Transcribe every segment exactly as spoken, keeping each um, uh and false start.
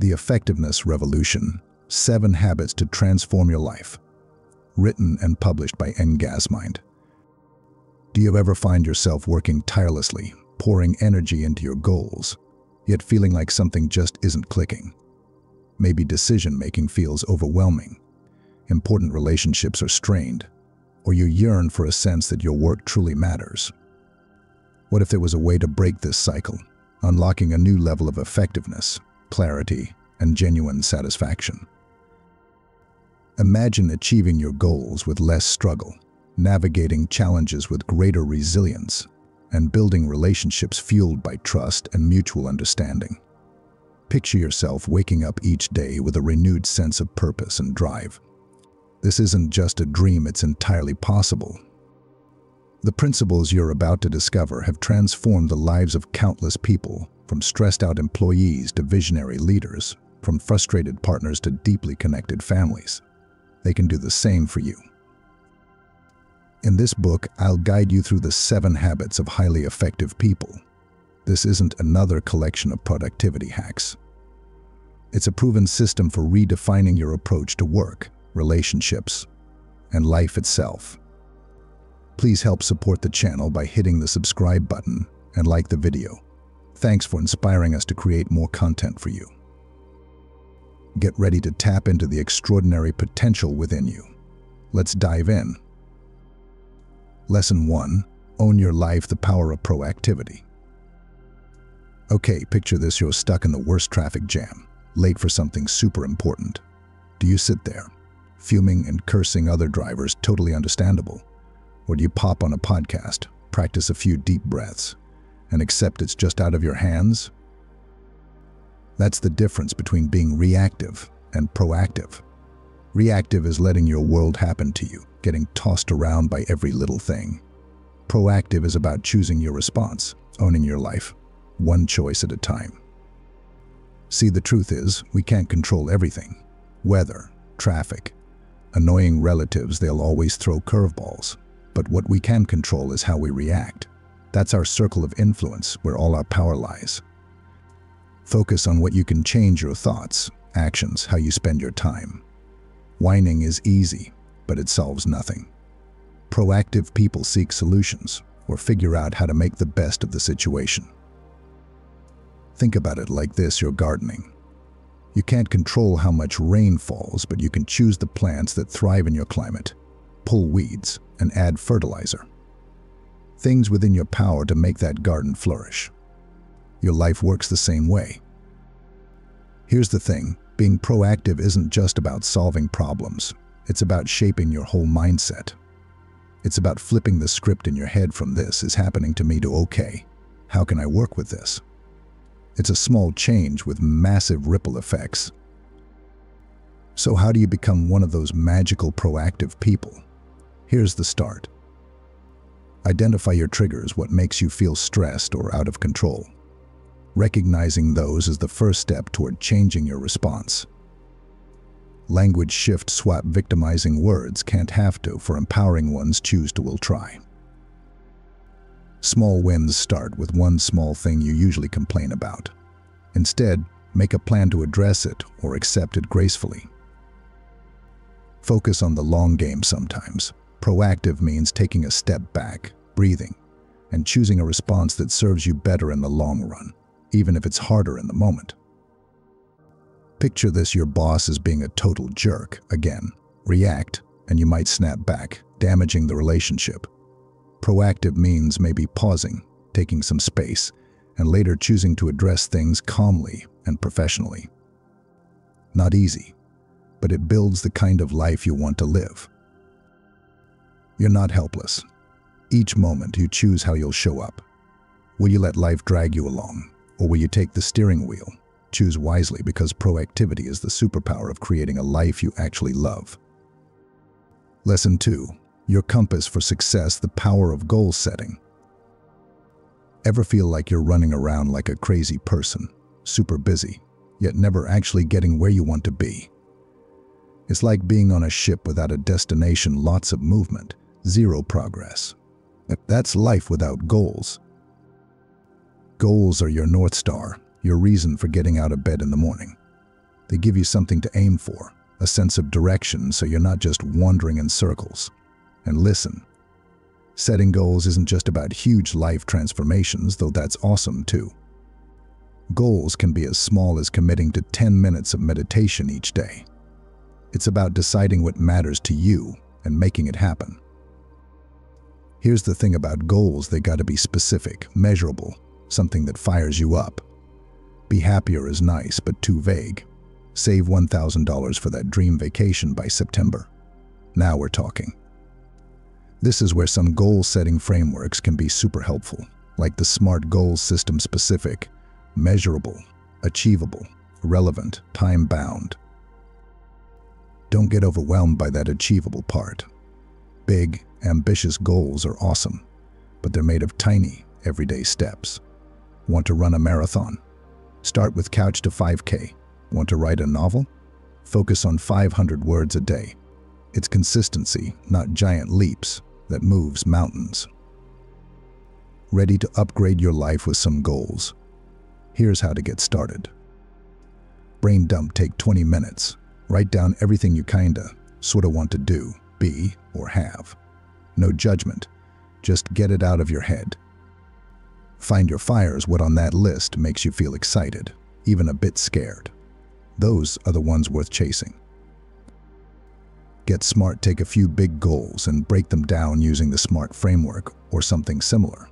The Effectiveness Revolution, Seven Habits to Transform Your Life, written and published by NgasMind. Do you ever find yourself working tirelessly, pouring energy into your goals, yet feeling like something just isn't clicking? Maybe decision-making feels overwhelming, important relationships are strained, or you yearn for a sense that your work truly matters. What if there was a way to break this cycle, unlocking a new level of effectiveness, clarity, and genuine satisfaction? Imagine achieving your goals with less struggle, navigating challenges with greater resilience, and building relationships fueled by trust and mutual understanding. Picture yourself waking up each day with a renewed sense of purpose and drive. This isn't just a dream, it's entirely possible. The principles you're about to discover have transformed the lives of countless people, from stressed-out employees to visionary leaders, from frustrated partners to deeply connected families. They can do the same for you. In this book, I'll guide you through the seven habits of highly effective people. This isn't another collection of productivity hacks. It's a proven system for redefining your approach to work, relationships, and life itself. Please help support the channel by hitting the subscribe button and like the video. Thanks for inspiring us to create more content for you. Get ready to tap into the extraordinary potential within you. Let's dive in. Lesson one. Own your life, the power of proactivity. Okay, picture this: you're stuck in the worst traffic jam, late for something super important. Do you sit there, fuming and cursing other drivers? Totally understandable. Or do you pop on a podcast, practice a few deep breaths, and accept it's just out of your hands? That's the difference between being reactive and proactive. Reactive is letting your world happen to you, getting tossed around by every little thing. Proactive is about choosing your response, owning your life, one choice at a time. See, the truth is, we can't control everything. Weather, traffic, annoying relatives, they'll always throw curveballs. But what we can control is how we react. That's our circle of influence, where all our power lies. Focus on what you can change: your thoughts, actions, how you spend your time. Whining is easy, but it solves nothing. Proactive people seek solutions or figure out how to make the best of the situation. Think about it like this: you're gardening. You can't control how much rain falls, but you can choose the plants that thrive in your climate, pull weeds, and add fertilizer. Things within your power to make that garden flourish. Your life works the same way. Here's the thing: being proactive isn't just about solving problems. It's about shaping your whole mindset. It's about flipping the script in your head from "this is happening to me" to "okay, how can I work with this?" It's a small change with massive ripple effects. So how do you become one of those magical proactive people? Here's the start. Identify your triggers, what makes you feel stressed or out of control. Recognizing those is the first step toward changing your response. Language shift: swap victimizing words, "can't, have to" for empowering ones, "choose to, will try." Small wins: start with one small thing you usually complain about. Instead, make a plan to address it or accept it gracefully. Focus on the long game sometimes. Proactive means taking a step back, breathing, and choosing a response that serves you better in the long run, even if it's harder in the moment. Picture this: your boss is being a total jerk again. React, and you might snap back, damaging the relationship. Proactive means maybe pausing, taking some space, and later choosing to address things calmly and professionally. Not easy, but it builds the kind of life you want to live. You're not helpless. Each moment you choose how you'll show up. Will you let life drag you along, or will you take the steering wheel? Choose wisely, because proactivity is the superpower of creating a life you actually love. Lesson two. Your compass for success, the power of goal setting. Ever feel like you're running around like a crazy person, super busy, yet never actually getting where you want to be? It's like being on a ship without a destination, lots of movement, zero progress. That's life without goals. Goals are your North Star, your reason for getting out of bed in the morning. They give you something to aim for, a sense of direction so you're not just wandering in circles. And listen, setting goals isn't just about huge life transformations, though that's awesome too. Goals can be as small as committing to ten minutes of meditation each day. It's about deciding what matters to you and making it happen. Here's the thing about goals, they gotta be specific, measurable, something that fires you up. Be happier is nice, but too vague. Save one thousand dollars for that dream vacation by September. Now we're talking. This is where some goal-setting frameworks can be super helpful, like the SMART goals system: specific, measurable, achievable, relevant, time-bound. Don't get overwhelmed by that achievable part. Big, ambitious goals are awesome, but they're made of tiny, everyday steps. Want to run a marathon? Start with couch to five K. Want to write a novel? Focus on five hundred words a day. It's consistency, not giant leaps, that moves mountains. Ready to upgrade your life with some goals? Here's how to get started. Brain dump, take twenty minutes. Write down everything you kinda, sorta want to do, be, or have. No judgment, just get it out of your head. Find your fires, what on that list makes you feel excited, even a bit scared. Those are the ones worth chasing. Get SMART, take a few big goals and break them down using the SMART framework or something similar.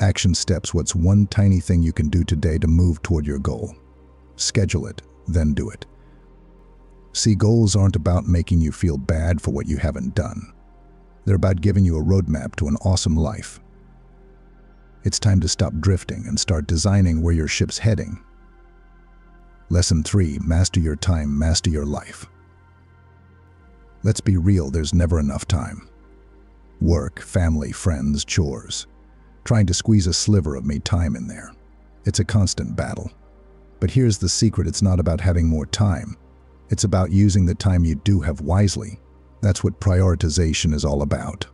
Action steps, what's one tiny thing you can do today to move toward your goal? Schedule it, then do it. See, goals aren't about making you feel bad for what you haven't done. They're about giving you a roadmap to an awesome life. It's time to stop drifting and start designing where your ship's heading. Lesson three, master your time, master your life. Let's be real, there's never enough time. Work, family, friends, chores. Trying to squeeze a sliver of me time in there. It's a constant battle. But here's the secret, it's not about having more time. It's about using the time you do have wisely. That's what prioritization is all about.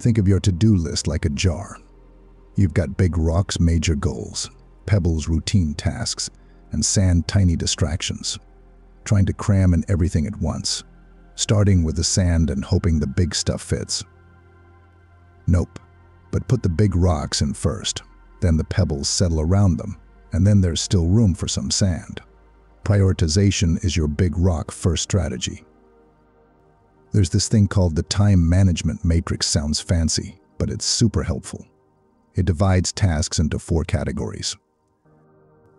Think of your to-do list like a jar. You've got big rocks, major goals, pebbles, routine tasks, and sand, tiny distractions. Trying to cram in everything at once, starting with the sand and hoping the big stuff fits. Nope, but put the big rocks in first, then the pebbles settle around them, and then there's still room for some sand. Prioritization is your big rock first strategy. There's this thing called the time management matrix. Sounds fancy, but it's super helpful. It divides tasks into four categories.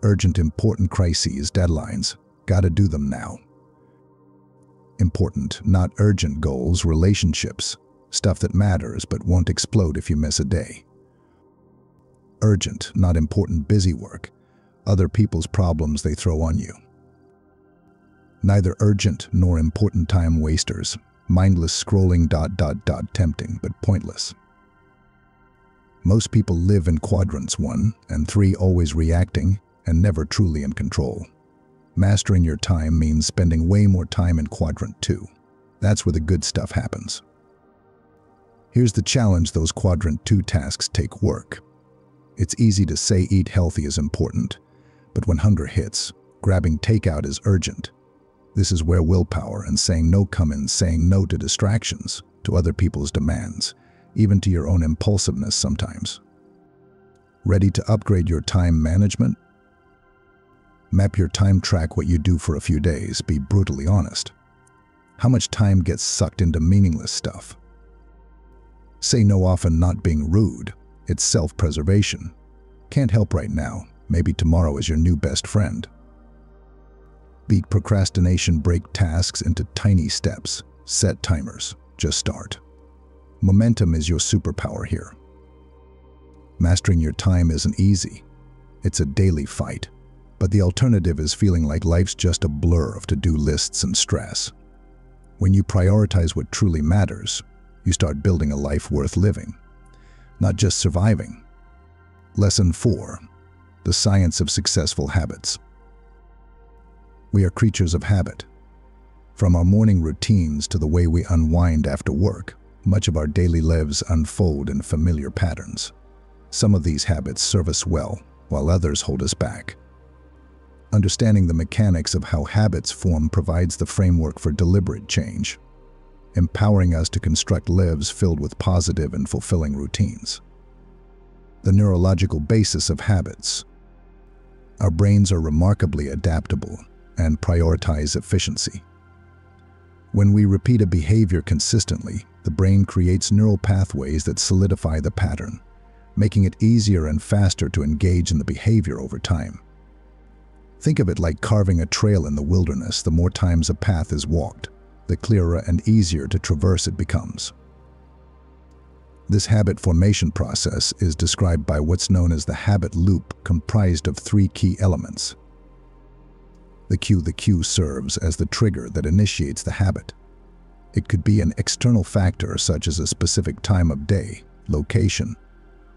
Urgent, important, crises, deadlines. Gotta do them now. Important, not urgent goals, relationships, stuff that matters but won't explode if you miss a day. Urgent, not important, busy work, other people's problems they throw on you. Neither urgent nor important, time wasters, mindless scrolling, dot dot dot, tempting but pointless. Most people live in quadrants one and three, always reacting and never truly in control. Mastering your time means spending way more time in quadrant two. That's where the good stuff happens. Here's the challenge, those quadrant two tasks take work. It's easy to say eat healthy is important, but when hunger hits, grabbing takeout is urgent. This is where willpower and saying no come in, saying no to distractions, to other people's demands, even to your own impulsiveness sometimes. Ready to upgrade your time management? Map your time, track what you do for a few days, be brutally honest. How much time gets sucked into meaningless stuff? Say no often, not being rude, it's self-preservation. Can't help right now, maybe tomorrow is your new best friend. Beat procrastination, break tasks into tiny steps, set timers, just start. Momentum is your superpower here. Mastering your time isn't easy, it's a daily fight. But the alternative is feeling like life's just a blur of to-do lists and stress. When you prioritize what truly matters, you start building a life worth living, not just surviving. Lesson four, the science of successful habits. We are creatures of habit. From our morning routines to the way we unwind after work, much of our daily lives unfold in familiar patterns. Some of these habits serve us well, while others hold us back. understanding the mechanics of how habits form provides the framework for deliberate change, empowering us to construct lives filled with positive and fulfilling routines. The neurological basis of habits. Our brains are remarkably adaptable and prioritize efficiency. When we repeat a behavior consistently, the brain creates neural pathways that solidify the pattern, making it easier and faster to engage in the behavior over time. Think of it like carving a trail in the wilderness. The more times a path is walked, the clearer and easier to traverse it becomes. This habit formation process is described by what's known as the habit loop, comprised of three key elements. The cue. The cue serves as the trigger that initiates the habit. It could be an external factor such as a specific time of day, location,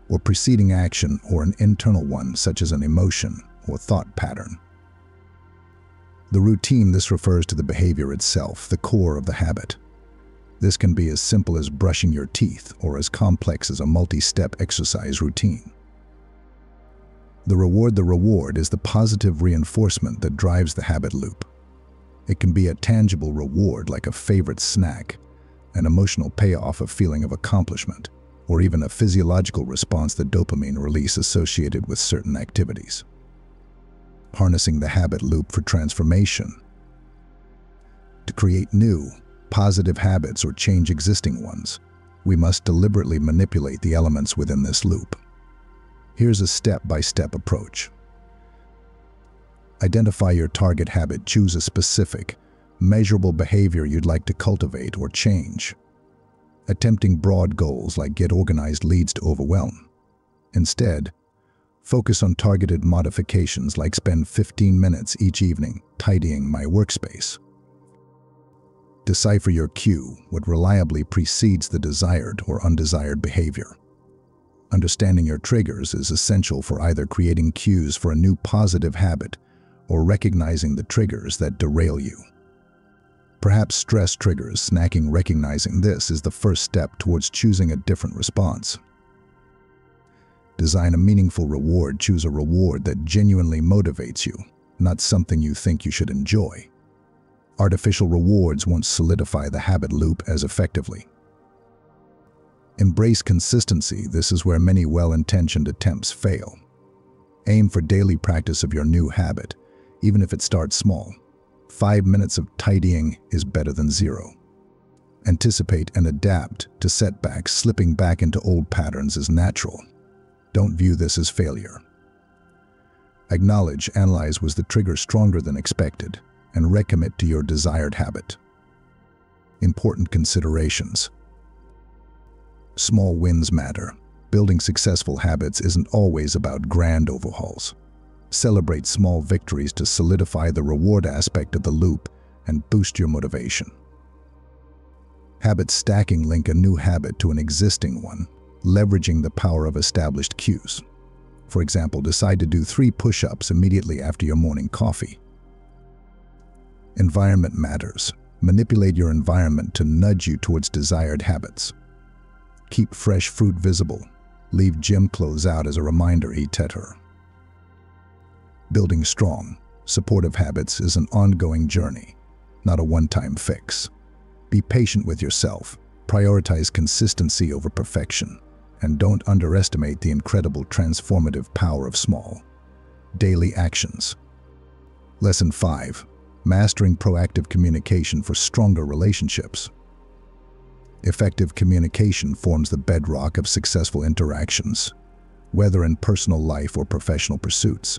or preceding action, or an internal one such as an emotion or thought pattern. The routine. This refers to the behavior itself, the core of the habit. This can be as simple as brushing your teeth or as complex as a multi-step exercise routine. The reward. The reward is the positive reinforcement that drives the habit loop. It can be a tangible reward like a favorite snack, an emotional payoff, a feeling of accomplishment, or even a physiological response, the dopamine release associated with certain activities. Harnessing the habit loop for transformation. To create new, positive habits or change existing ones, we must deliberately manipulate the elements within this loop. Here's a step-by-step approach. Identify your target habit. Choose a specific, measurable behavior you'd like to cultivate or change. Attempting broad goals like get organized leads to overwhelm. Instead, focus on targeted modifications like spend fifteen minutes each evening tidying my workspace. Decipher your cue, what reliably precedes the desired or undesired behavior. Understanding your triggers is essential for either creating cues for a new positive habit or recognizing the triggers that derail you. Perhaps stress triggers, snacking. Recognizing this is the first step towards choosing a different response. Design a meaningful reward. Choose a reward that genuinely motivates you, not something you think you should enjoy. Artificial rewards won't solidify the habit loop as effectively. Embrace consistency. This is where many well-intentioned attempts fail. Aim for daily practice of your new habit, even if it starts small. Five minutes of tidying is better than zero. Anticipate and adapt to setbacks. Slipping back into old patterns is natural. Don't view this as failure. Acknowledge, analyze, was the trigger stronger than expected, and recommit to your desired habit. Important considerations. Small wins matter. Building successful habits isn't always about grand overhauls. Celebrate small victories to solidify the reward aspect of the loop and boost your motivation. Habit stacking. Link a new habit to an existing one, leveraging the power of established cues. For example, decide to do three push-ups immediately after your morning coffee. Environment matters. Manipulate your environment to nudge you towards desired habits. Keep fresh fruit visible. Leave gym clothes out as a reminder, et cetera. Building strong, supportive habits is an ongoing journey, not a one-time fix. Be patient with yourself, prioritize consistency over perfection, and don't underestimate the incredible transformative power of small, daily actions. Lesson five. Mastering proactive communication for stronger relationships. Effective communication forms the bedrock of successful interactions, whether in personal life or professional pursuits.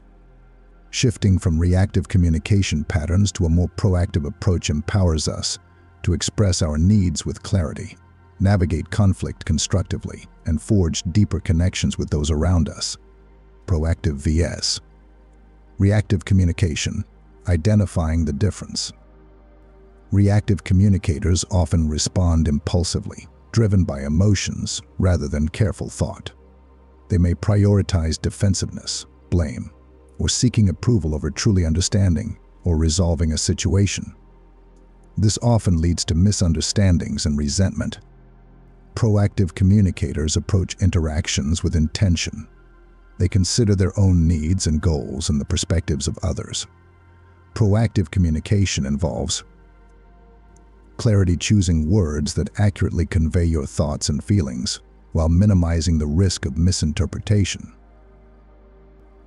Shifting from reactive communication patterns to a more proactive approach empowers us to express our needs with clarity, navigate conflict constructively, and forge deeper connections with those around us. Proactive versus reactive communication. Identifying the difference. Reactive communicators often respond impulsively, driven by emotions rather than careful thought. They may prioritize defensiveness, blame, or seeking approval over truly understanding or resolving a situation. This often leads to misunderstandings and resentment. Proactive communicators approach interactions with intention. They consider their own needs and goals and the perspectives of others, proactive communication involves clarity, choosing words that accurately convey your thoughts and feelings while minimizing the risk of misinterpretation.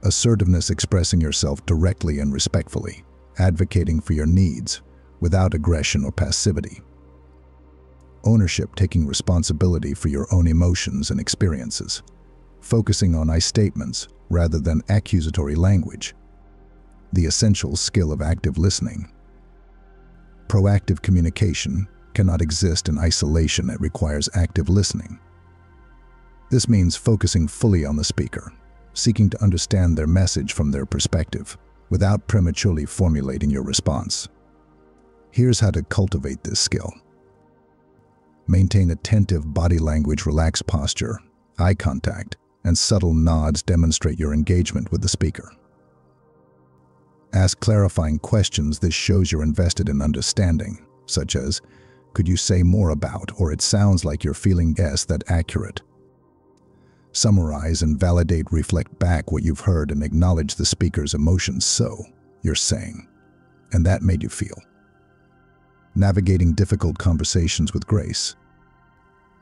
Assertiveness, expressing yourself directly and respectfully, advocating for your needs without aggression or passivity. Ownership, taking responsibility for your own emotions and experiences, focusing on I statements rather than accusatory language. The essential skill of active listening. Proactive communication cannot exist in isolation. It requires active listening. This means focusing fully on the speaker, seeking to understand their message from their perspective without prematurely formulating your response. Here's how to cultivate this skill. Maintain attentive body language, relaxed posture, eye contact, and subtle nods demonstrate your engagement with the speaker. Ask clarifying questions. This shows you're invested in understanding, such as, "Could you say more about?" or "It sounds like you're feeling is that accurate?" Summarize and validate. Reflect back what you've heard and acknowledge the speaker's emotions. "So, you're saying, and that made you feel." Navigating difficult conversations with grace.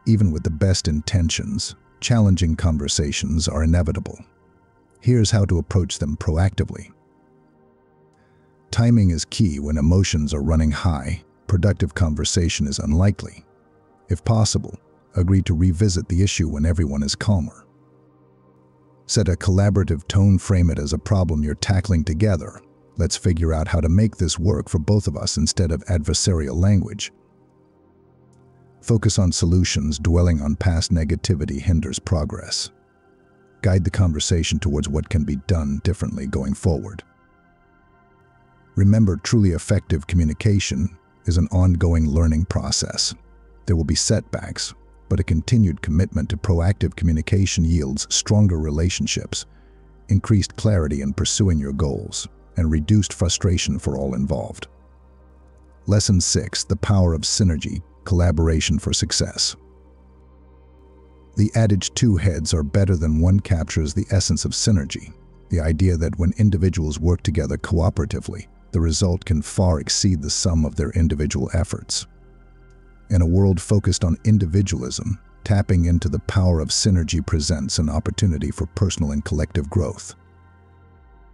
Even with the best intentions, challenging conversations are inevitable. Here's how to approach them proactively. Timing is key. When emotions are running high, productive conversation is unlikely. If possible, agree to revisit the issue when everyone is calmer. Set a collaborative tone. Frame it as a problem you're tackling together. "Let's figure out how to make this work for both of us," instead of adversarial language. Focus on solutions. Dwelling on past negativity hinders progress. Guide the conversation towards what can be done differently going forward. Remember, truly effective communication is an ongoing learning process. There will be setbacks, but a continued commitment to proactive communication yields stronger relationships, increased clarity in pursuing your goals, and reduced frustration for all involved. Lesson six: the power of synergy, collaboration for success. The adage "two heads are better than one" captures the essence of synergy, the idea that when individuals work together cooperatively, the result can far exceed the sum of their individual efforts. In a world focused on individualism, tapping into the power of synergy presents an opportunity for personal and collective growth.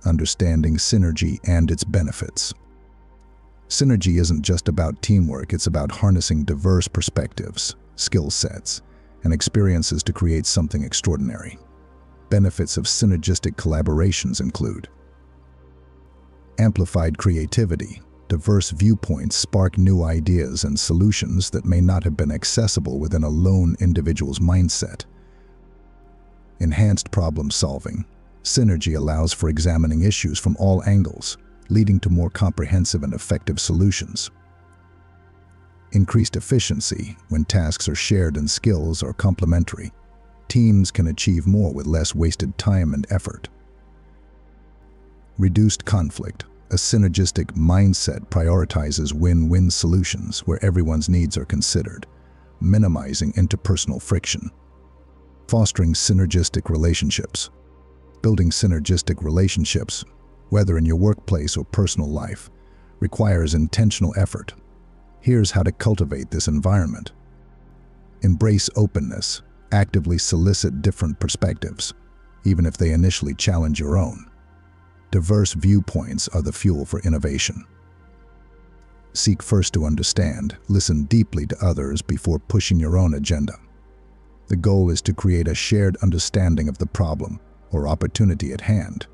Understanding synergy and its benefits. Synergy isn't just about teamwork, it's about harnessing diverse perspectives, skill sets, and experiences to create something extraordinary. Benefits of synergistic collaborations include amplified creativity. Diverse viewpoints spark new ideas and solutions that may not have been accessible within a lone individual's mindset. Enhanced problem solving. Synergy allows for examining issues from all angles, leading to more comprehensive and effective solutions. Increased efficiency. When tasks are shared and skills are complementary, teams can achieve more with less wasted time and effort. Reduced conflict. A synergistic mindset prioritizes win-win solutions where everyone's needs are considered, minimizing interpersonal friction. Fostering synergistic relationships. Building synergistic relationships, whether in your workplace or personal life, requires intentional effort. Here's how to cultivate this environment. Embrace openness. Actively solicit different perspectives, even if they initially challenge your own. Diverse viewpoints are the fuel for innovation. Seek first to understand. Listen deeply to others before pushing your own agenda. The goal is to create a shared understanding of the problem or opportunity at hand.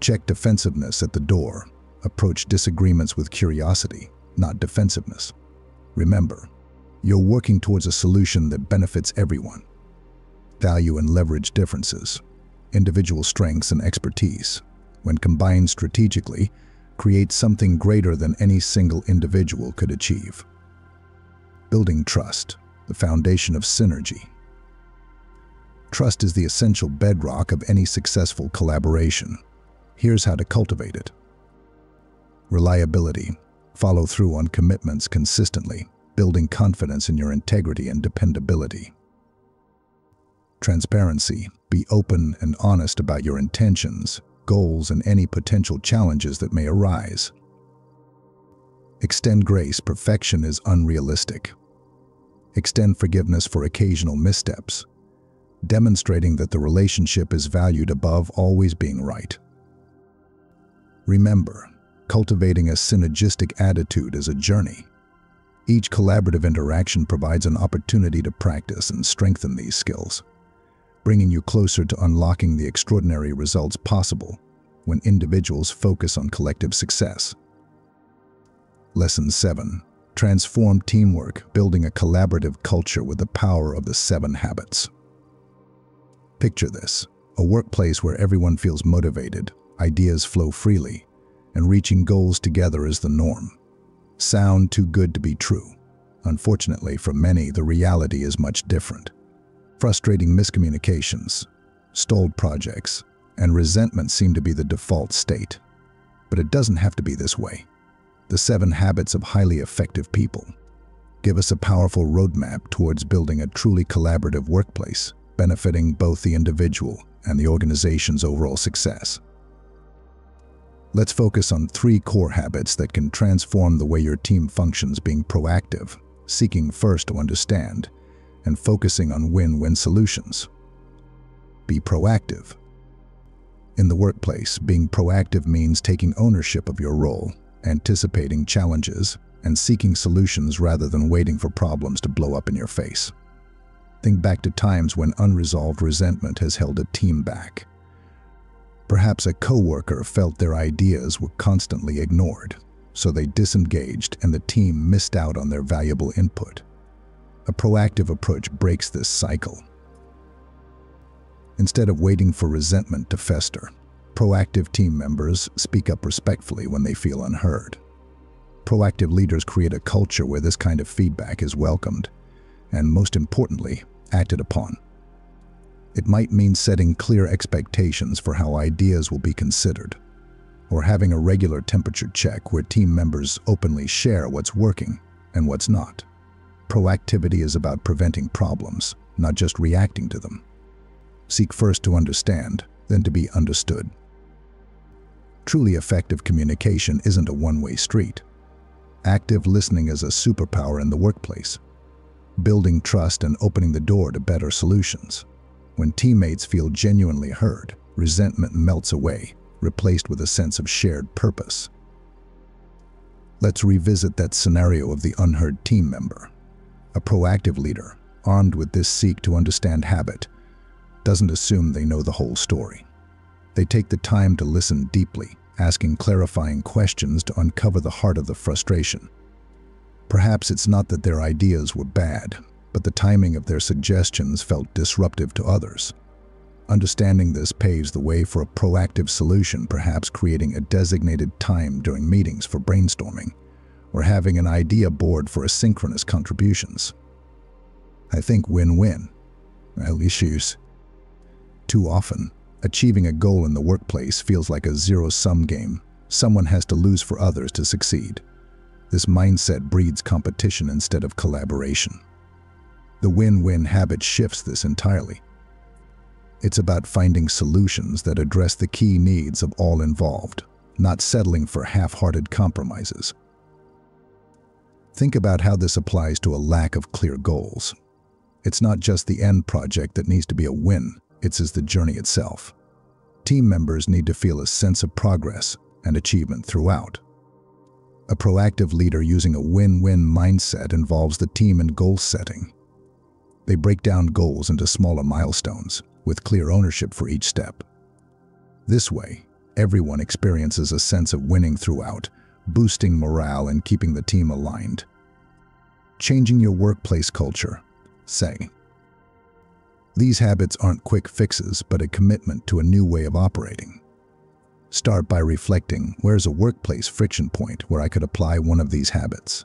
Check defensiveness at the door. Approach disagreements with curiosity, not defensiveness. Remember, you're working towards a solution that benefits everyone. Value and leverage differences, individual strengths and expertise, when combined strategically, create something greater than any single individual could achieve. Building trust, the foundation of synergy. Trust is the essential bedrock of any successful collaboration. Here's how to cultivate it. Reliability. Follow through on commitments consistently, building confidence in your integrity and dependability. Transparency. Be open and honest about your intentions, goals and any potential challenges that may arise. Extend grace. Perfection is unrealistic. Extend forgiveness for occasional missteps, demonstrating that the relationship is valued above always being right. Remember, cultivating a synergistic attitude is a journey. Each collaborative interaction provides an opportunity to practice and strengthen these skills, bringing you closer to unlocking the extraordinary results possible when individuals focus on collective success. Lesson seven. Transform teamwork, building a collaborative culture with the power of the seven habits. Picture this, a workplace where everyone feels motivated, ideas flow freely, and reaching goals together is the norm. Sound too good to be true. Unfortunately, for many, the reality is much different. Frustrating miscommunications, stalled projects, and resentment seem to be the default state. But it doesn't have to be this way. The seven habits of highly effective people give us a powerful roadmap towards building a truly collaborative workplace, benefiting both the individual and the organization's overall success. Let's focus on three core habits that can transform the way your team functions: being proactive, seeking first to understand, and focusing on win-win solutions. Be proactive. In the workplace, being proactive means taking ownership of your role, anticipating challenges, and seeking solutions rather than waiting for problems to blow up in your face. Think back to times when unresolved resentment has held a team back. Perhaps a coworker felt their ideas were constantly ignored, so they disengaged and the team missed out on their valuable input. A proactive approach breaks this cycle. Instead of waiting for resentment to fester, proactive team members speak up respectfully when they feel unheard. Proactive leaders create a culture where this kind of feedback is welcomed and, most importantly, acted upon. It might mean setting clear expectations for how ideas will be considered, or having a regular temperature check where team members openly share what's working and what's not. Proactivity is about preventing problems, not just reacting to them. Seek first to understand, then to be understood. Truly effective communication isn't a one-way street. Active listening is a superpower in the workplace, building trust and opening the door to better solutions. When teammates feel genuinely heard, resentment melts away, replaced with a sense of shared purpose. Let's revisit that scenario of the unheard team member. A proactive leader, armed with this seek to understand habit, doesn't assume they know the whole story. They take the time to listen deeply, asking clarifying questions to uncover the heart of the frustration. Perhaps it's not that their ideas were bad, but the timing of their suggestions felt disruptive to others. Understanding this paves the way for a proactive solution, perhaps creating a designated time during meetings for brainstorming, or having an idea board for asynchronous contributions. I think win-win, at least use. Too often, achieving a goal in the workplace feels like a zero-sum game. Someone has to lose for others to succeed. This mindset breeds competition instead of collaboration. The win-win habit shifts this entirely. It's about finding solutions that address the key needs of all involved, not settling for half-hearted compromises. Think about how this applies to a lack of clear goals. It's not just the end project that needs to be a win, it's as the journey itself. Team members need to feel a sense of progress and achievement throughout. A proactive leader using a win-win mindset involves the team in goal setting. They break down goals into smaller milestones with clear ownership for each step. This way, everyone experiences a sense of winning throughout, boosting morale and keeping the team aligned. Changing your workplace culture, say. These habits aren't quick fixes, but a commitment to a new way of operating. Start by reflecting, where's a workplace friction point where I could apply one of these habits?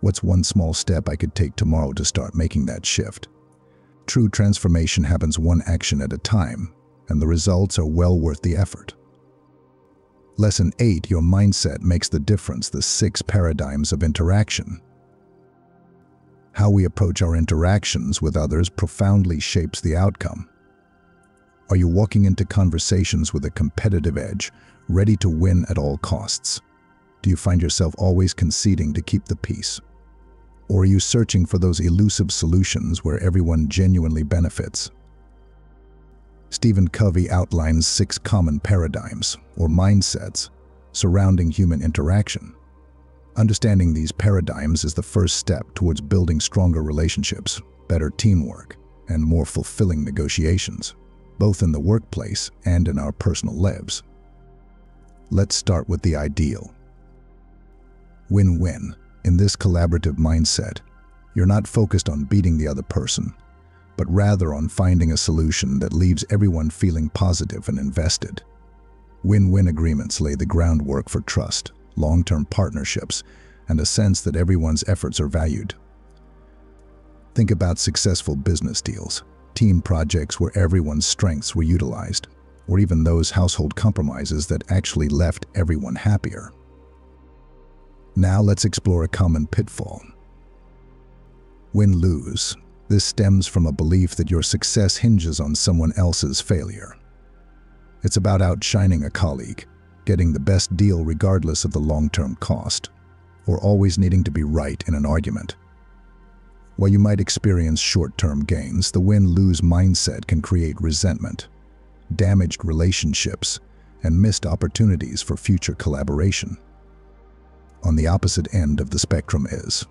What's one small step I could take tomorrow to start making that shift? True transformation happens one action at a time, and the results are well worth the effort. Lesson eight, your mindset makes the difference, the six paradigms of interaction. How we approach our interactions with others profoundly shapes the outcome. Are you walking into conversations with a competitive edge, ready to win at all costs? Do you find yourself always conceding to keep the peace? Or are you searching for those elusive solutions where everyone genuinely benefits? Stephen Covey outlines six common paradigms, or mindsets, surrounding human interaction. Understanding these paradigms is the first step towards building stronger relationships, better teamwork, and more fulfilling negotiations, both in the workplace and in our personal lives. Let's start with the ideal. Win-win. In this collaborative mindset, you're not focused on beating the other person, but rather on finding a solution that leaves everyone feeling positive and invested. Win-win agreements lay the groundwork for trust, long-term partnerships, and a sense that everyone's efforts are valued. Think about successful business deals, team projects where everyone's strengths were utilized, or even those household compromises that actually left everyone happier. Now let's explore a common pitfall. Win-lose. This stems from a belief that your success hinges on someone else's failure. It's about outshining a colleague, getting the best deal regardless of the long-term cost, or always needing to be right in an argument. While you might experience short-term gains, the win-lose mindset can create resentment, damaged relationships, and missed opportunities for future collaboration. On the opposite end of the spectrum is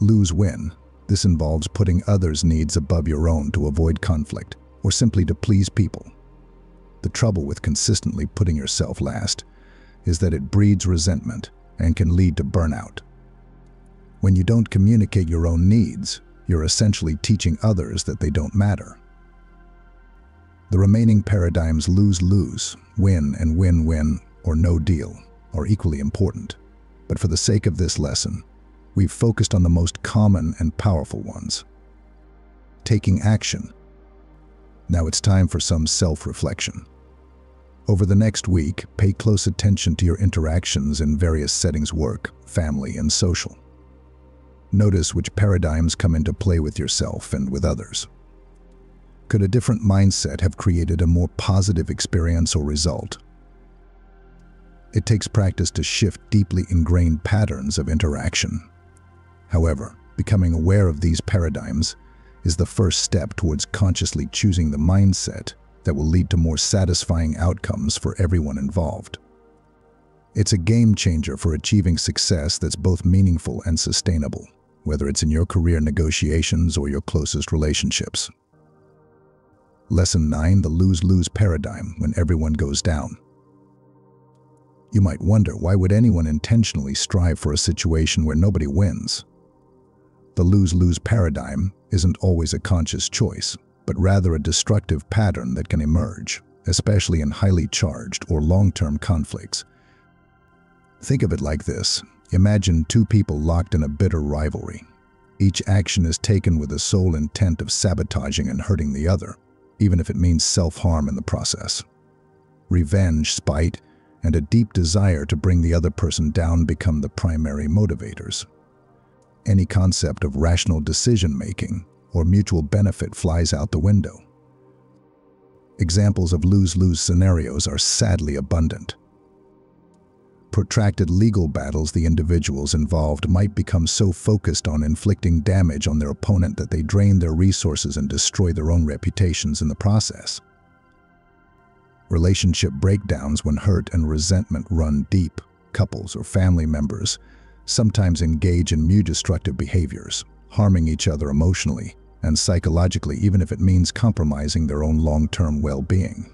lose-win. This involves putting others' needs above your own to avoid conflict, or simply to please people. The trouble with consistently putting yourself last is that it breeds resentment and can lead to burnout. When you don't communicate your own needs, you're essentially teaching others that they don't matter. The remaining paradigms, lose-lose, win and win-win, or no deal, are equally important. But for the sake of this lesson, we've focused on the most common and powerful ones. Taking action. Now it's time for some self-reflection. Over the next week, pay close attention to your interactions in various settings: work, family, and social. Notice which paradigms come into play with yourself and with others. Could a different mindset have created a more positive experience or result? It takes practice to shift deeply ingrained patterns of interaction. However, becoming aware of these paradigms is the first step towards consciously choosing the mindset that will lead to more satisfying outcomes for everyone involved. It's a game changer for achieving success that's both meaningful and sustainable, whether it's in your career negotiations or your closest relationships. Lesson nine, the lose-lose paradigm: when everyone goes down. You might wonder, why would anyone intentionally strive for a situation where nobody wins? The lose-lose paradigm isn't always a conscious choice, but rather a destructive pattern that can emerge, especially in highly charged or long-term conflicts. Think of it like this. Imagine two people locked in a bitter rivalry. Each action is taken with the sole intent of sabotaging and hurting the other, even if it means self-harm in the process. Revenge, spite, and a deep desire to bring the other person down become the primary motivators. Any concept of rational decision-making or mutual benefit flies out the window. Examples of lose-lose scenarios are sadly abundant. Protracted legal battles: the individuals involved might become so focused on inflicting damage on their opponent that they drain their resources and destroy their own reputations in the process. Relationship breakdowns: when hurt and resentment run deep, couples or family members sometimes engage in mutually destructive behaviors, harming each other emotionally and psychologically, even if it means compromising their own long-term well-being.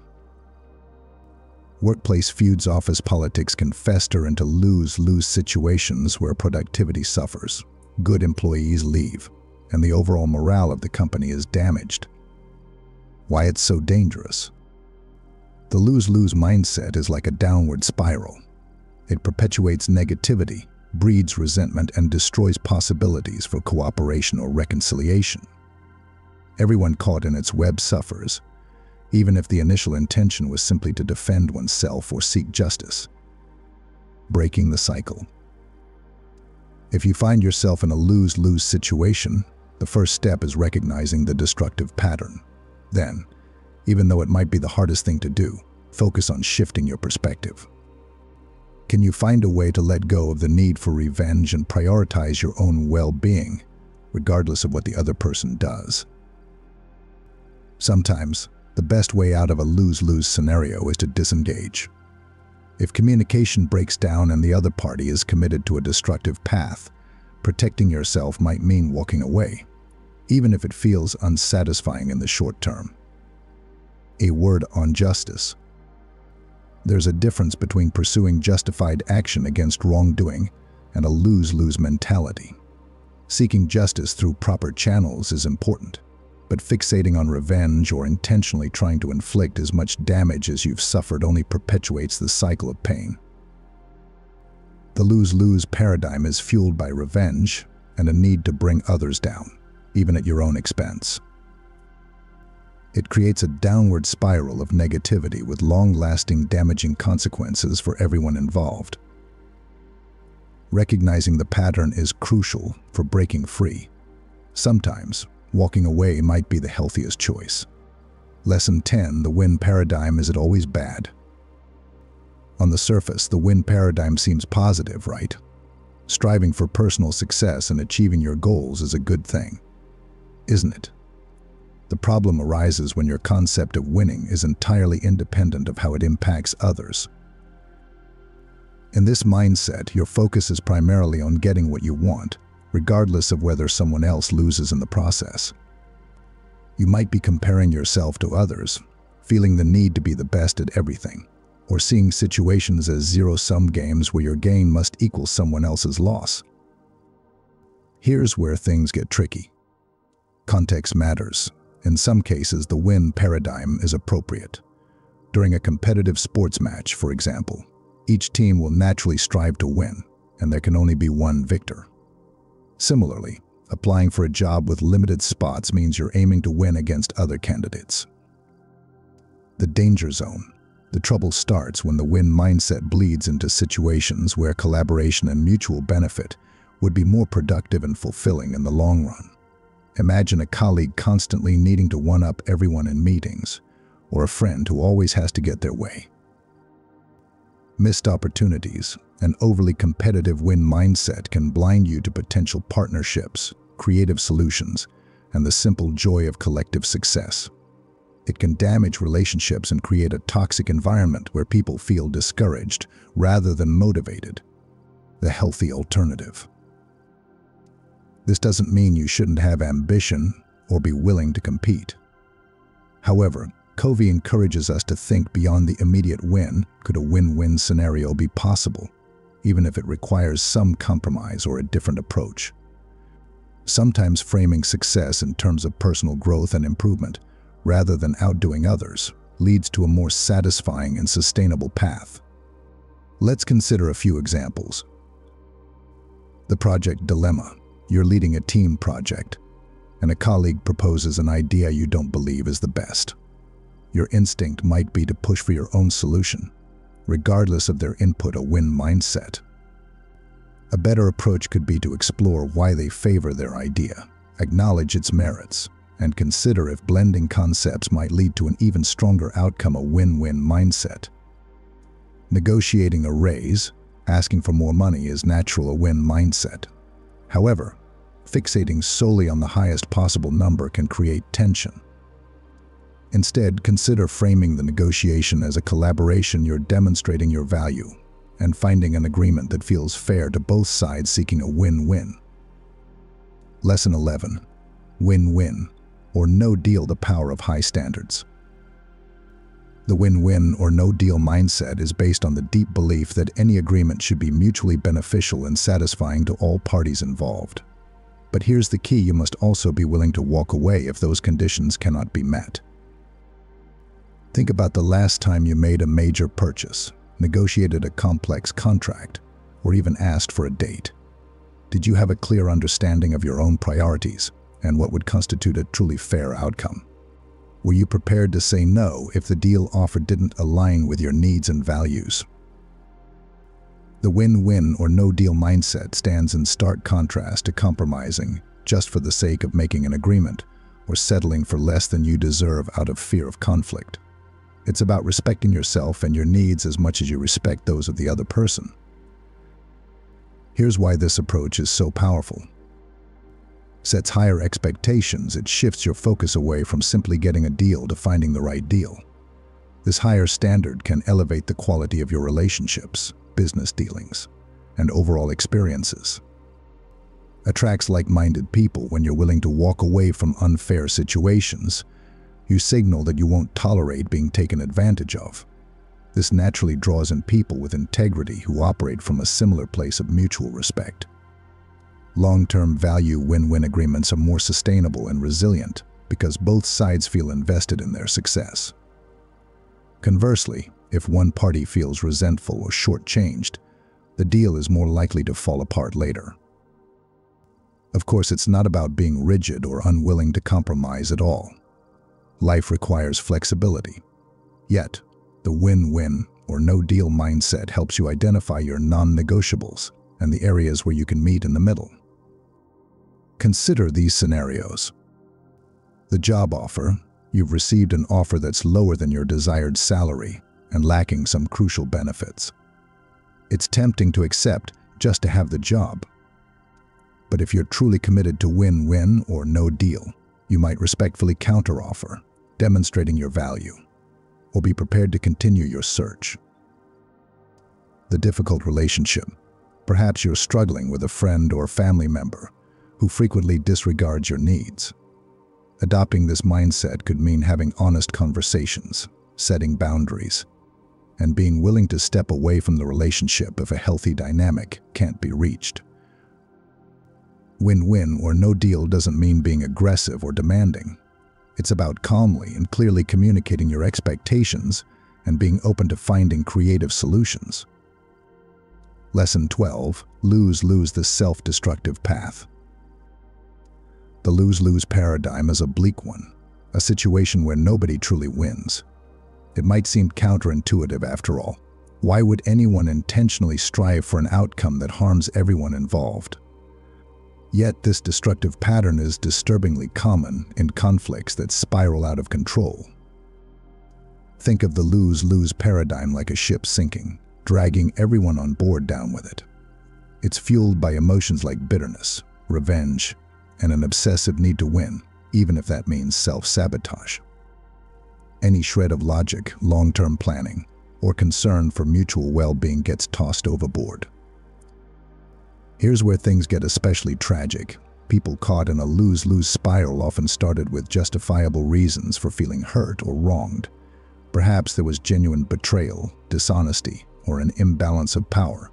Workplace feuds: office politics can fester into lose-lose situations where productivity suffers, good employees leave, and the overall morale of the company is damaged. Why it's so dangerous? The lose-lose mindset is like a downward spiral. It perpetuates negativity, breeds resentment, and destroys possibilities for cooperation or reconciliation. Everyone caught in its web suffers, even if the initial intention was simply to defend oneself or seek justice. Breaking the cycle. If you find yourself in a lose-lose situation, the first step is recognizing the destructive pattern. Then, even though it might be the hardest thing to do. Focus on shifting your perspective. Can you find a way to let go of the need for revenge and prioritize your own well-being, regardless of what the other person does? Sometimes, the best way out of a lose-lose scenario is to disengage. If communication breaks down and the other party is committed to a destructive path, protecting yourself might mean walking away, even if it feels unsatisfying in the short term. A word on justice. There's a difference between pursuing justified action against wrongdoing and a lose-lose mentality. Seeking justice through proper channels is important, but fixating on revenge or intentionally trying to inflict as much damage as you've suffered only perpetuates the cycle of pain. The lose-lose paradigm is fueled by revenge and a need to bring others down, even at your own expense. It creates a downward spiral of negativity with long-lasting, damaging consequences for everyone involved. Recognizing the pattern is crucial for breaking free. Sometimes, walking away might be the healthiest choice. Lesson ten, the win paradigm, is it always bad? On the surface, the win paradigm seems positive, right? Striving for personal success and achieving your goals is a good thing, isn't it? The problem arises when your concept of winning is entirely independent of how it impacts others. In this mindset, your focus is primarily on getting what you want, regardless of whether someone else loses in the process. You might be comparing yourself to others, feeling the need to be the best at everything, or seeing situations as zero-sum games where your gain must equal someone else's loss. Here's where things get tricky. Context matters. In some cases, the win paradigm is appropriate. During a competitive sports match, for example, each team will naturally strive to win, and there can only be one victor. Similarly, applying for a job with limited spots means you're aiming to win against other candidates. The danger zone. The trouble starts when the win mindset bleeds into situations where collaboration and mutual benefit would be more productive and fulfilling in the long run. Imagine a colleague constantly needing to one-up everyone in meetings, or a friend who always has to get their way. Missed opportunities. An overly competitive win mindset can blind you to potential partnerships, creative solutions, and the simple joy of collective success. It can damage relationships and create a toxic environment where people feel discouraged rather than motivated. The healthy alternative. This doesn't mean you shouldn't have ambition or be willing to compete. However, Covey encourages us to think beyond the immediate win. Could a win-win scenario be possible, even if it requires some compromise or a different approach? Sometimes framing success in terms of personal growth and improvement, rather than outdoing others, leads to a more satisfying and sustainable path. Let's consider a few examples. The project dilemma. You're leading a team project, and a colleague proposes an idea you don't believe is the best. Your instinct might be to push for your own solution, regardless of their input or win mindset. A better approach could be to explore why they favor their idea, acknowledge its merits, and consider if blending concepts might lead to an even stronger outcome, a win-win mindset. Negotiating a raise, asking for more money, is naturally a win mindset. However, fixating solely on the highest possible number can create tension. Instead, consider framing the negotiation as a collaboration. You're demonstrating your value and finding an agreement that feels fair to both sides, seeking a win-win. Lesson eleven. Win-win or no deal, the power of high standards. The win-win or no-deal mindset is based on the deep belief that any agreement should be mutually beneficial and satisfying to all parties involved. But here's the key, you must also be willing to walk away if those conditions cannot be met. Think about the last time you made a major purchase, negotiated a complex contract, or even asked for a date. Did you have a clear understanding of your own priorities and what would constitute a truly fair outcome? Were you prepared to say no if the deal offered didn't align with your needs and values? The win-win or no-deal mindset stands in stark contrast to compromising just for the sake of making an agreement or settling for less than you deserve out of fear of conflict. It's about respecting yourself and your needs as much as you respect those of the other person. Here's why this approach is so powerful. Sets higher expectations. It shifts your focus away from simply getting a deal to finding the right deal. This higher standard can elevate the quality of your relationships, business dealings, and overall experiences. Attracts like-minded people. When you're willing to walk away from unfair situations, you signal that you won't tolerate being taken advantage of. This naturally draws in people with integrity who operate from a similar place of mutual respect. Long-term value. Win-win agreements are more sustainable and resilient because both sides feel invested in their success. Conversely, if one party feels resentful or shortchanged, the deal is more likely to fall apart later. Of course, it's not about being rigid or unwilling to compromise at all. Life requires flexibility. Yet, the win-win or no-deal mindset helps you identify your non-negotiables and the areas where you can meet in the middle. Consider these scenarios. The job offer. You've received an offer that's lower than your desired salary and lacking some crucial benefits. It's tempting to accept just to have the job. But if you're truly committed to win-win or no deal, you might respectfully counteroffer, demonstrating your value, or be prepared to continue your search. The difficult relationship. Perhaps you're struggling with a friend or family member who frequently disregards your needs. Adopting this mindset could mean having honest conversations, setting boundaries, and being willing to step away from the relationship if a healthy dynamic can't be reached. Win-win or no deal doesn't mean being aggressive or demanding. It's about calmly and clearly communicating your expectations and being open to finding creative solutions. Lesson twelve. Lose-lose, the self-destructive path. The lose-lose paradigm is a bleak one, a situation where nobody truly wins. It might seem counterintuitive after all. Why would anyone intentionally strive for an outcome that harms everyone involved? Yet this destructive pattern is disturbingly common in conflicts that spiral out of control. Think of the lose-lose paradigm like a ship sinking, dragging everyone on board down with it. It's fueled by emotions like bitterness, revenge, and an obsessive need to win, even if that means self-sabotage. Any shred of logic, long-term planning, or concern for mutual well-being gets tossed overboard. Here's where things get especially tragic. People caught in a lose-lose spiral often started with justifiable reasons for feeling hurt or wronged. Perhaps there was genuine betrayal, dishonesty, or an imbalance of power.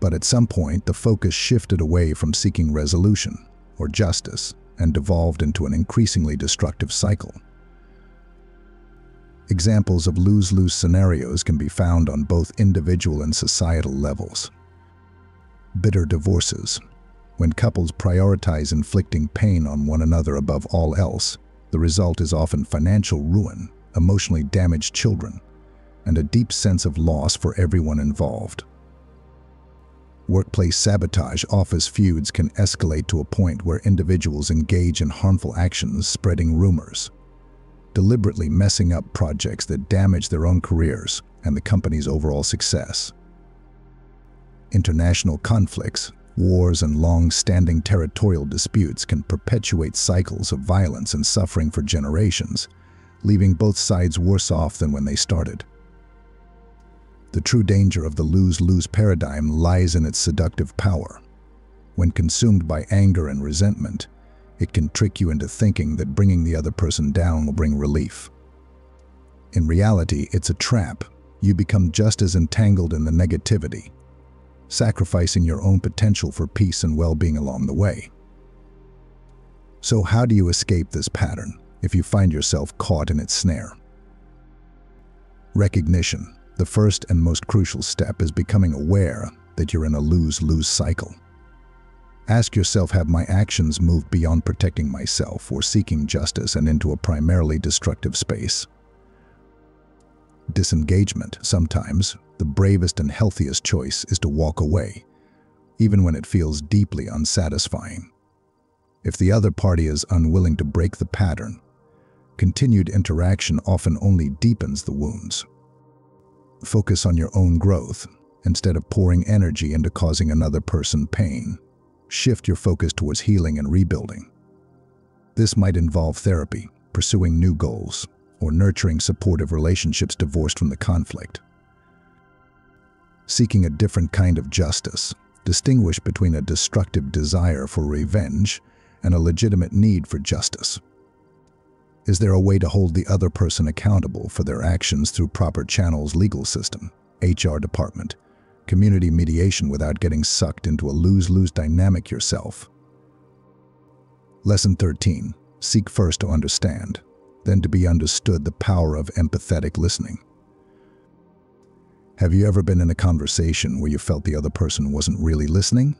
But at some point, the focus shifted away from seeking resolution or justice and devolved into an increasingly destructive cycle. Examples of lose-lose scenarios can be found on both individual and societal levels. Bitter divorces. When couples prioritize inflicting pain on one another above all else, the result is often financial ruin, emotionally damaged children, and a deep sense of loss for everyone involved. Workplace sabotage. Office feuds can escalate to a point where individuals engage in harmful actions, spreading rumors, deliberately messing up projects that damage their own careers and the company's overall success. International conflicts. Wars and long-standing territorial disputes can perpetuate cycles of violence and suffering for generations, leaving both sides worse off than when they started. The true danger of the lose-lose paradigm lies in its seductive power. When consumed by anger and resentment, it can trick you into thinking that bringing the other person down will bring relief. In reality, it's a trap. You become just as entangled in the negativity, sacrificing your own potential for peace and well-being along the way. So how do you escape this pattern if you find yourself caught in its snare? Recognition. The first and most crucial step is becoming aware that you're in a lose-lose cycle. Ask yourself, have my actions moved beyond protecting myself or seeking justice and into a primarily destructive space? Disengagement. Sometimes, the bravest and healthiest choice is to walk away, even when it feels deeply unsatisfying. if the other party is unwilling to break the pattern. Continued interaction often only deepens the wounds. Focus on your own growth instead of pouring energy into causing another person pain. Shift your focus towards healing and rebuilding. This might involve therapy, pursuing new goals, or nurturing supportive relationships divorced from the conflict. Seeking a different kind of justice. Distinguish between a destructive desire for revenge and a legitimate need for justice. Is there a way to hold the other person accountable for their actions through proper channels? Legal system, H R department, community mediation, without getting sucked into a lose-lose dynamic yourself. Lesson thirteen. Seek first to understand, then to be understood. The power of empathetic listening. Have you ever been in a conversation where you felt the other person wasn't really listening?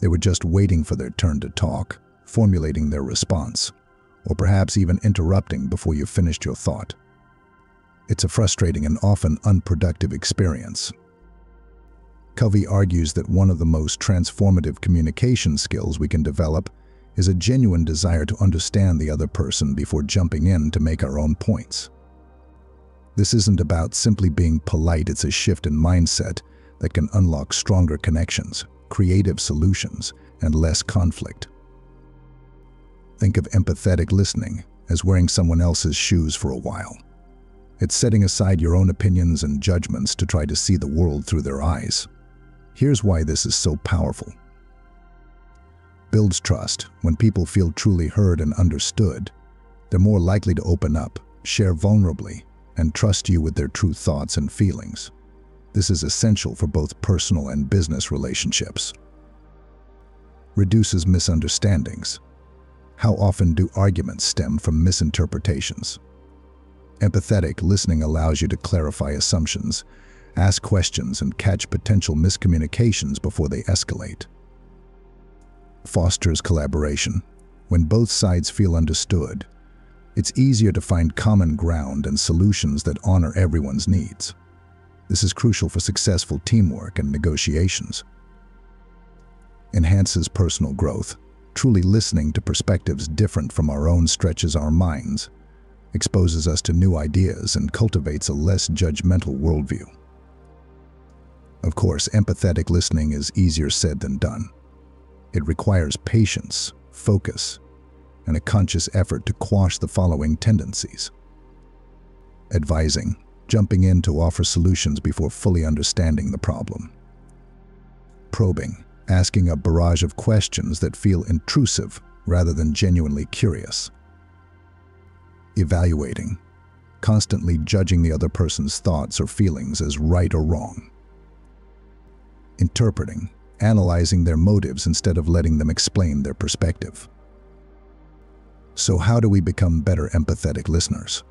They were just waiting for their turn to talk, formulating their response, or perhaps even interrupting before you finished your thought. It's a frustrating and often unproductive experience. Covey argues that one of the most transformative communication skills we can develop is a genuine desire to understand the other person before jumping in to make our own points. This isn't about simply being polite, it's a shift in mindset that can unlock stronger connections, creative solutions, and less conflict. Think of empathetic listening as wearing someone else's shoes for a while. It's setting aside your own opinions and judgments to try to see the world through their eyes. Here's why this is so powerful. Builds trust. When people feel truly heard and understood, they're more likely to open up, share vulnerably, and trust you with their true thoughts and feelings. This is essential for both personal and business relationships. Reduces misunderstandings. How often do arguments stem from misinterpretations? Empathetic listening allows you to clarify assumptions, ask questions, and catch potential miscommunications before they escalate. Fosters collaboration. When both sides feel understood, it's easier to find common ground and solutions that honor everyone's needs. This is crucial for successful teamwork and negotiations. Enhances personal growth. Truly listening to perspectives different from our own stretches our minds, exposes us to new ideas, and cultivates a less judgmental worldview. Of course, empathetic listening is easier said than done. It requires patience, focus, and a conscious effort to quash the following tendencies. Advising, jumping in to offer solutions before fully understanding the problem. Probing, asking a barrage of questions that feel intrusive rather than genuinely curious. Evaluating, constantly judging the other person's thoughts or feelings as right or wrong. Interpreting, analyzing their motives instead of letting them explain their perspective. So how do we become better empathetic listeners?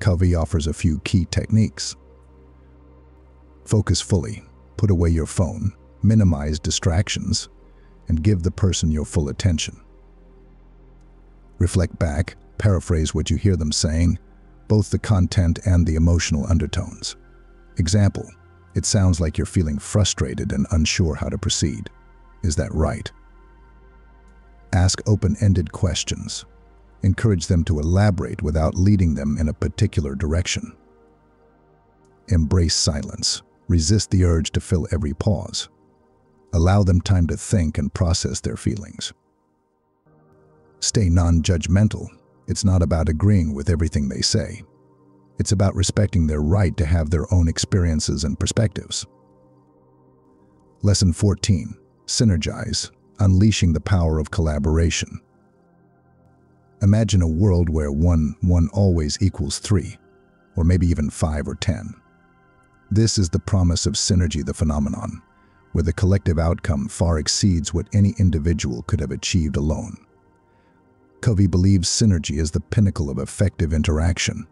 Covey offers a few key techniques. Focus fully, put away your phone, minimize distractions, and give the person your full attention. Reflect back, paraphrase what you hear them saying, both the content and the emotional undertones. Example, it sounds like you're feeling frustrated and unsure how to proceed. Is that right? Ask open-ended questions. Encourage them to elaborate without leading them in a particular direction. Embrace silence. Resist the urge to fill every pause. Allow them time to think and process their feelings. Stay non-judgmental. It's not about agreeing with everything they say. It's about respecting their right to have their own experiences and perspectives. Lesson fourteen. Synergize. Unleashing the power of collaboration. Imagine a world where one, one always equals three, or maybe even five or ten. This is the promise of synergy, the phenomenon, where the collective outcome far exceeds what any individual could have achieved alone. Covey believes synergy is the pinnacle of effective interaction,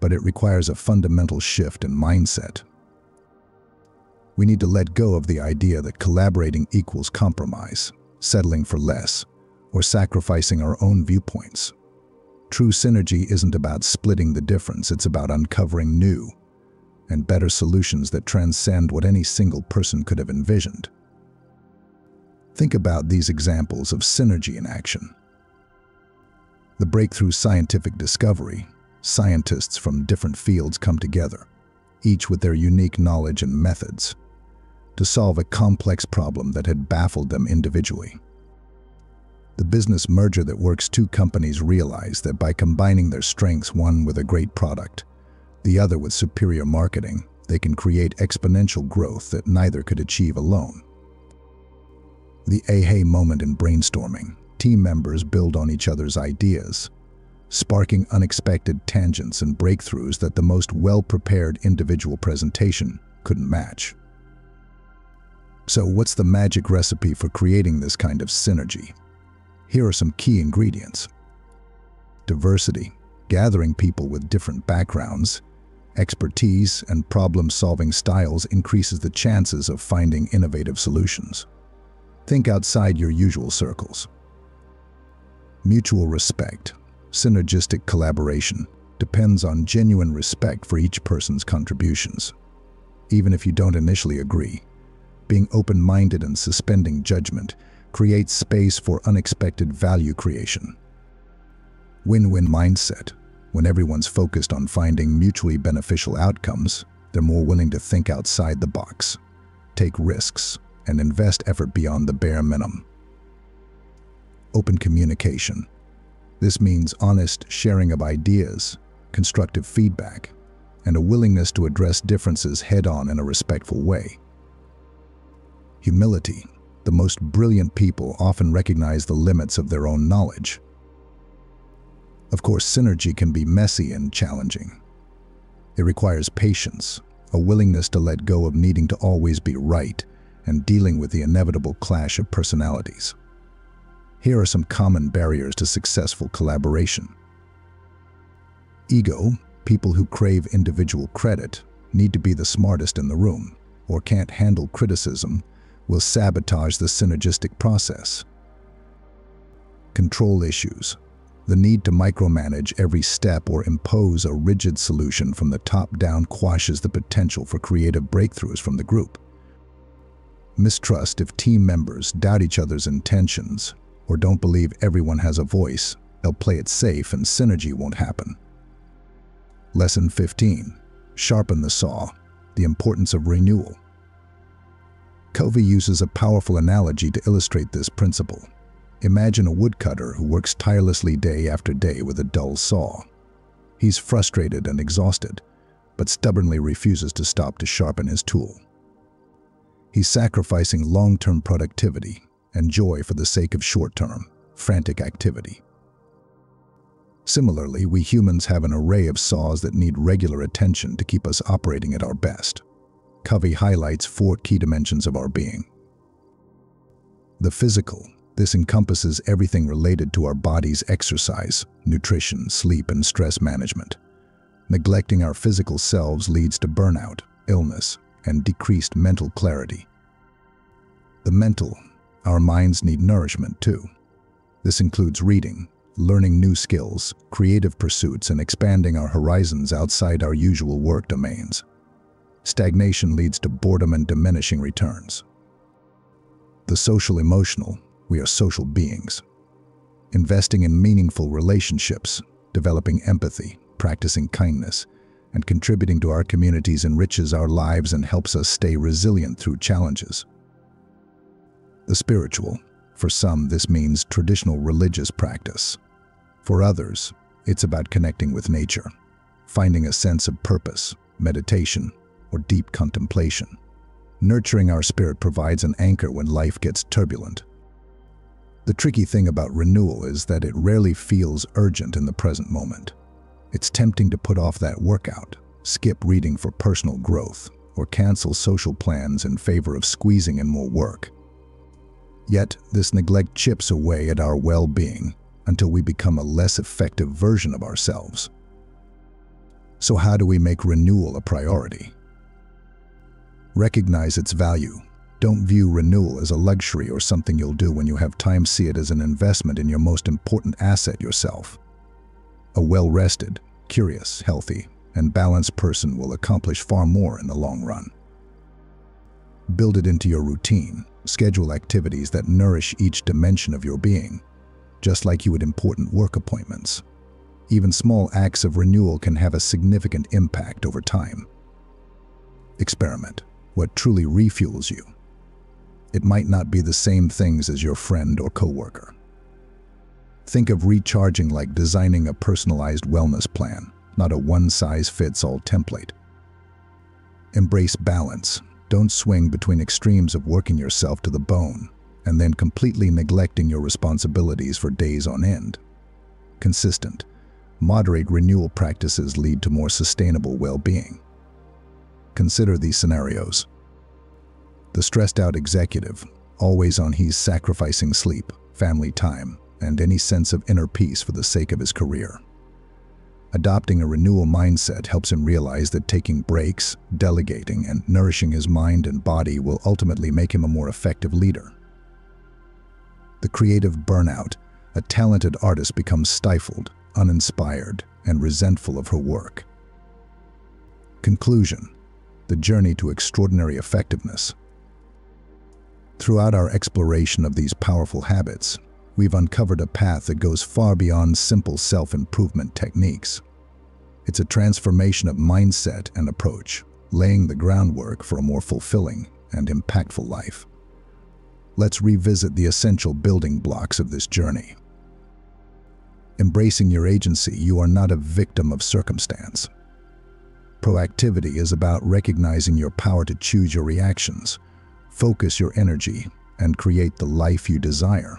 but it requires a fundamental shift in mindset. We need to let go of the idea that collaborating equals compromise, settling for less, or sacrificing our own viewpoints. True synergy isn't about splitting the difference, it's about uncovering new and better solutions that transcend what any single person could have envisioned. Think about these examples of synergy in action. The breakthrough scientific discovery. Scientists from different fields come together, each with their unique knowledge and methods, to solve a complex problem that had baffled them individually. The business merger that works two companies realize that by combining their strengths, one with a great product, the other with superior marketing, they can create exponential growth that neither could achieve alone. The aha moment in brainstorming. Team members build on each other's ideas, sparking unexpected tangents and breakthroughs that the most well-prepared individual presentation couldn't match. So what's the magic recipe for creating this kind of synergy? Here are some key ingredients. Diversity. Gathering people with different backgrounds, expertise, and problem-solving styles increases the chances of finding innovative solutions. Think outside your usual circles. Mutual respect. Synergistic collaboration depends on genuine respect for each person's contributions. Even if you don't initially agree, being open-minded and suspending judgment creates space for unexpected value creation. Win-win mindset. When everyone's focused on finding mutually beneficial outcomes, they're more willing to think outside the box, take risks, and invest effort beyond the bare minimum. Open communication. This means honest sharing of ideas, constructive feedback, and a willingness to address differences head-on in a respectful way. Humility. The most brilliant people often recognize the limits of their own knowledge. Of course, synergy can be messy and challenging. It requires patience, a willingness to let go of needing to always be right, and dealing with the inevitable clash of personalities. Here are some common barriers to successful collaboration. Ego. People who crave individual credit, need to be the smartest in the room, or can't handle criticism, will sabotage the synergistic process. Control issues. The need to micromanage every step or impose a rigid solution from the top down quashes the potential for creative breakthroughs from the group. Mistrust. If team members doubt each other's intentions, or don't believe everyone has a voice, they'll play it safe and synergy won't happen. Lesson fifteen. Sharpen the saw. The importance of renewal. Covey uses a powerful analogy to illustrate this principle. Imagine a woodcutter who works tirelessly day after day with a dull saw. He's frustrated and exhausted, but stubbornly refuses to stop to sharpen his tool. He's sacrificing long-term productivity and joy for the sake of short-term, frantic activity. Similarly, we humans have an array of saws that need regular attention to keep us operating at our best. Covey highlights four key dimensions of our being. The physical. This encompasses everything related to our body's exercise, nutrition, sleep, and stress management. Neglecting our physical selves leads to burnout, illness, and decreased mental clarity. The mental. Our minds need nourishment too. This includes reading, learning new skills, creative pursuits, and expanding our horizons outside our usual work domains. Stagnation leads to boredom and diminishing returns. The social-emotional. We are social beings. Investing in meaningful relationships, developing empathy, practicing kindness, and contributing to our communities enriches our lives and helps us stay resilient through challenges. The spiritual. For some, this means traditional religious practice. For others, it's about connecting with nature, finding a sense of purpose, meditation, or deep contemplation. Nurturing our spirit provides an anchor when life gets turbulent. The tricky thing about renewal is that it rarely feels urgent in the present moment. It's tempting to put off that workout, skip reading for personal growth, or cancel social plans in favor of squeezing in more work. Yet, this neglect chips away at our well-being until we become a less effective version of ourselves. So how do we make renewal a priority? Recognize its value. Don't view renewal as a luxury or something you'll do when you have time. See it as an investment in your most important asset, yourself. A well-rested, curious, healthy, and balanced person will accomplish far more in the long run. Build it into your routine. schedule activities that nourish each dimension of your being, just like you would important work appointments. Even small acts of renewal can have a significant impact over time. Experiment. What truly refuels you? It might not be the same things as your friend or coworker. Think of recharging like designing a personalized wellness plan, not a one-size-fits-all template. Embrace balance. Don't swing between extremes of working yourself to the bone and then completely neglecting your responsibilities for days on end. Consistent, moderate renewal practices lead to more sustainable well-being. Consider these scenarios. The stressed-out executive, always on he's sacrificing sleep, family time, and any sense of inner peace for the sake of his career. Adopting a renewal mindset helps him realize that taking breaks, delegating, and nourishing his mind and body will ultimately make him a more effective leader. The creative burnout, a talented artist becomes stifled, uninspired, and resentful of her work. Conclusion: the journey to extraordinary effectiveness. Throughout our exploration of these powerful habits, we've uncovered a path that goes far beyond simple self-improvement techniques. It's a transformation of mindset and approach, laying the groundwork for a more fulfilling and impactful life. Let's revisit the essential building blocks of this journey. Embracing your agency, you are not a victim of circumstance. Proactivity is about recognizing your power to choose your reactions, focus your energy, and create the life you desire.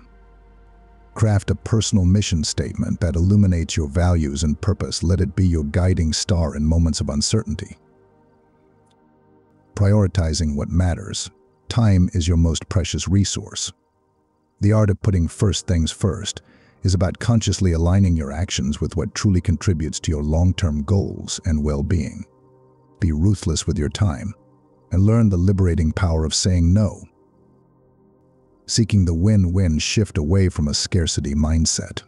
Craft a personal mission statement that illuminates your values and purpose. Let it be your guiding star in moments of uncertainty. Prioritizing what matters. Time is your most precious resource. The art of putting first things first is about consciously aligning your actions with what truly contributes to your long-term goals and well-being. Be ruthless with your time and learn the liberating power of saying no. Seeking the win-win, shift away from a scarcity mindset.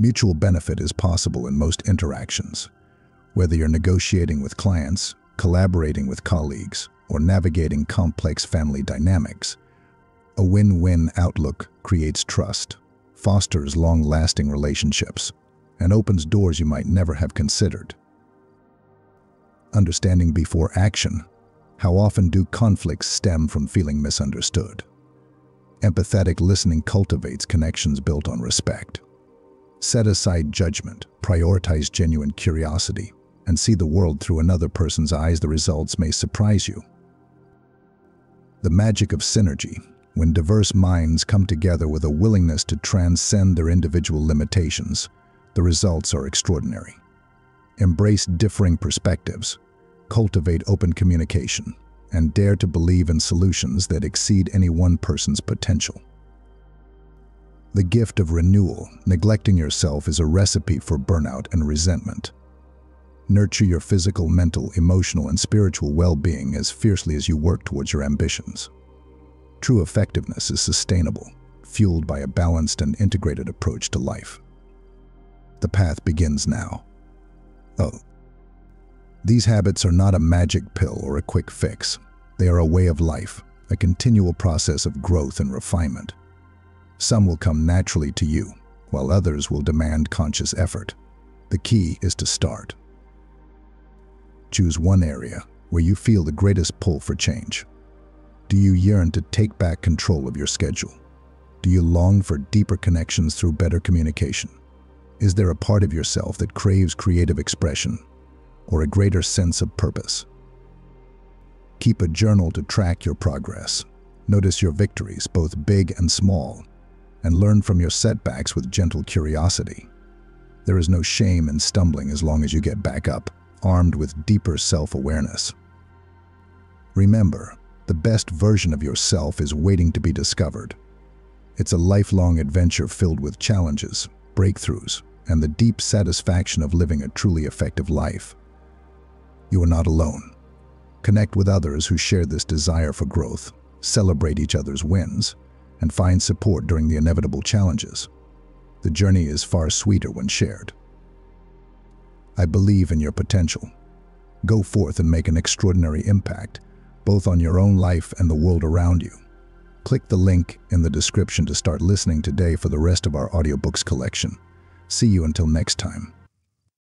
Mutual benefit is possible in most interactions. Whether you're negotiating with clients, collaborating with colleagues, or navigating complex family dynamics, a win-win outlook creates trust, fosters long-lasting relationships, and opens doors you might never have considered. Understanding before action. How often do conflicts stem from feeling misunderstood? Empathetic listening cultivates connections built on respect. Set aside judgment, prioritize genuine curiosity, and see the world through another person's eyes. The results may surprise you. The magic of synergy, when diverse minds come together with a willingness to transcend their individual limitations, the results are extraordinary. Embrace differing perspectives, cultivate open communication, and dare to believe in solutions that exceed any one person's potential. The gift of renewal. Neglecting yourself is a recipe for burnout and resentment. Nurture your physical, mental, emotional, and spiritual well-being as fiercely as you work towards your ambitions. True effectiveness is sustainable, fueled by a balanced and integrated approach to life. The path begins now. Oh. These habits are not a magic pill or a quick fix. They are a way of life, a continual process of growth and refinement. Some will come naturally to you, while others will demand conscious effort. The key is to start. Choose one area where you feel the greatest pull for change. Do you yearn to take back control of your schedule? Do you long for deeper connections through better communication? Is there a part of yourself that craves creative expression or a greater sense of purpose? Keep a journal to track your progress. Notice your victories, both big and small, and learn from your setbacks with gentle curiosity. There is no shame in stumbling as long as you get back up, armed with deeper self-awareness. Remember, the best version of yourself is waiting to be discovered. It's a lifelong adventure filled with challenges, breakthroughs, and the deep satisfaction of living a truly effective life. You are not alone. Connect with others who share this desire for growth, celebrate each other's wins, and find support during the inevitable challenges. The journey is far sweeter when shared. I believe in your potential. Go forth and make an extraordinary impact, both on your own life and the world around you. Click the link in the description to start listening today for the rest of our audiobooks collection. See you until next time.